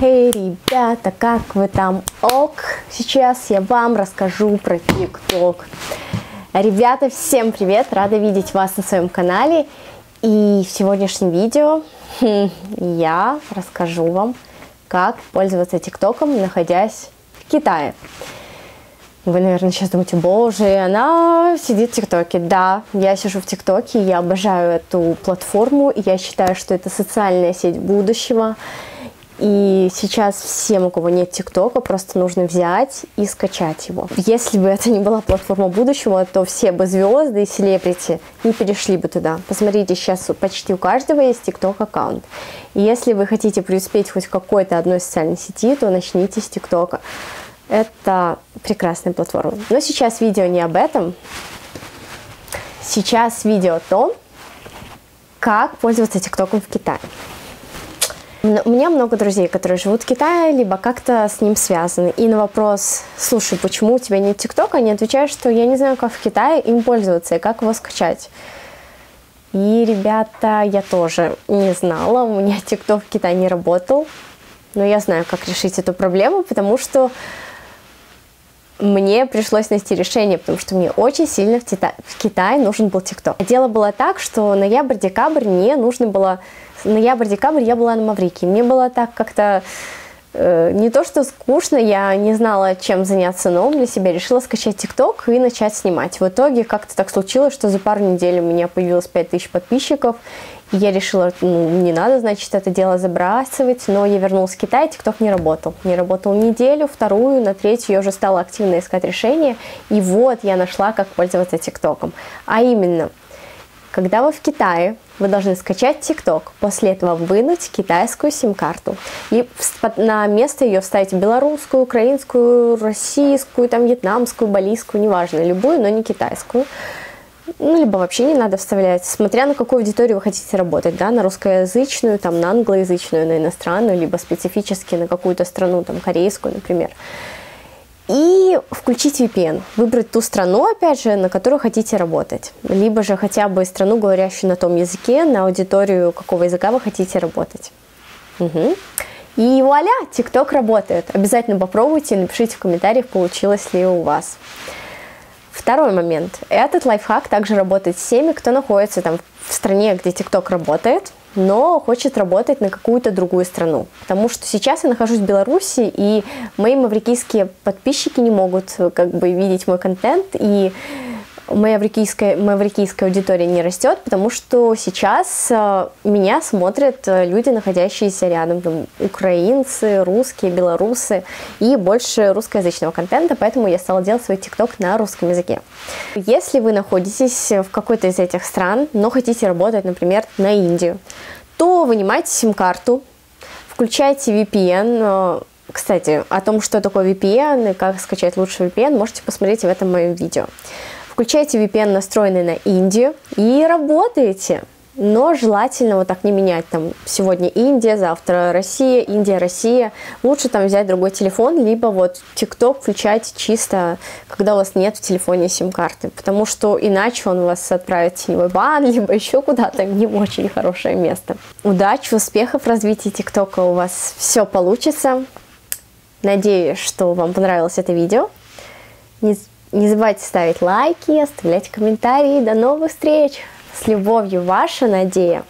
Эй, ребята, как вы там? Ок, сейчас я вам расскажу про ТикТок. Ребята, всем привет, рада видеть вас на своем канале. И в сегодняшнем видео я расскажу вам, как пользоваться ТикТоком, находясь в Китае. Вы, наверное, сейчас думаете, боже, она сидит в ТикТоке. Да, я сижу в ТикТоке, я обожаю эту платформу, и я считаю, что это социальная сеть будущего. И сейчас всем, у кого нет ТикТока, просто нужно взять и скачать его. Если бы это не была платформа будущего, то все бы звезды и селебрити не перешли бы туда. Посмотрите, сейчас почти у каждого есть ТикТок аккаунт. И если вы хотите преуспеть хоть в какой-то одной социальной сети, то начните с ТикТока. Это прекрасная платформа. Но сейчас видео не об этом. Сейчас видео о том, как пользоваться ТикТоком в Китае. У меня много друзей, которые живут в Китае, либо как-то с ним связаны. И на вопрос, слушай, почему у тебя нет ТикТока, они отвечают, что я не знаю, как в Китае им пользоваться и как его скачать. И, ребята, я тоже не знала, у меня ТикТок в Китае не работал. Но я знаю, как решить эту проблему, потому что мне пришлось найти решение, потому что мне очень сильно в Китае нужен был ТикТок. Дело было так, что ноябрь-декабрь мне нужно было... Ноябрь-декабрь я была на Маврике. Мне было так как-то не то что скучно, я не знала, чем заняться новым для себя. Решила скачать ТикТок и начать снимать. В итоге как-то так случилось, что за пару недель у меня появилось 5000 подписчиков. И я решила, ну, не надо, значит, это дело забрасывать. Но я вернулась в Китай, ТикТок не работал. Не работал неделю, вторую, на третью я уже стала активно искать решение. И вот я нашла, как пользоваться ТикТоком. А именно... Когда вы в Китае, вы должны скачать ТикТок, после этого вынуть китайскую сим-карту. И на место ее вставить белорусскую, украинскую, российскую, там, вьетнамскую, балийскую, неважно, любую, но не китайскую. Ну, либо вообще не надо вставлять, смотря на какую аудиторию вы хотите работать, да, на русскоязычную, там, на англоязычную, на иностранную, либо специфически на какую-то страну, там, корейскую, например. И включить VPN, выбрать ту страну, опять же, на которую хотите работать. Либо же хотя бы страну, говорящую на том языке, на аудиторию, какого языка вы хотите работать. Угу. И вуаля, ТикТок работает. Обязательно попробуйте и напишите в комментариях, получилось ли у вас. Второй момент. Этот лайфхак также работает с теми, кто находится там в стране, где ТикТок работает, но хочет работать на какую-то другую страну. Потому что сейчас я нахожусь в Беларуси, и мои маврикийские подписчики не могут как бы видеть мой контент, и моя маврикийская аудитория не растет, потому что сейчас меня смотрят люди, находящиеся рядом, там, украинцы, русские, белорусы, и больше русскоязычного контента, поэтому я стала делать свой ТикТок на русском языке. Если вы находитесь в какой-то из этих стран, но хотите работать, например, на Индию, то вынимайте сим-карту, включайте VPN. Кстати, о том, что такое VPN и как скачать лучший VPN, можете посмотреть в этом моем видео. Включайте VPN, настроенный на Индию, и работаете. Но желательно вот так не менять. Там сегодня Индия, завтра Россия, Индия, Россия. Лучше там взять другой телефон, либо вот ТикТок включать чисто, когда у вас нет в телефоне сим-карты. Потому что иначе он вас отправит в теневой бан, либо еще куда-то, не очень хорошее место. Удачи, успехов в развитии ТикТока, у вас все получится. Надеюсь, что вам понравилось это видео. Не забывайте ставить лайки, оставлять комментарии. До новых встреч! С любовью, ваша Надя.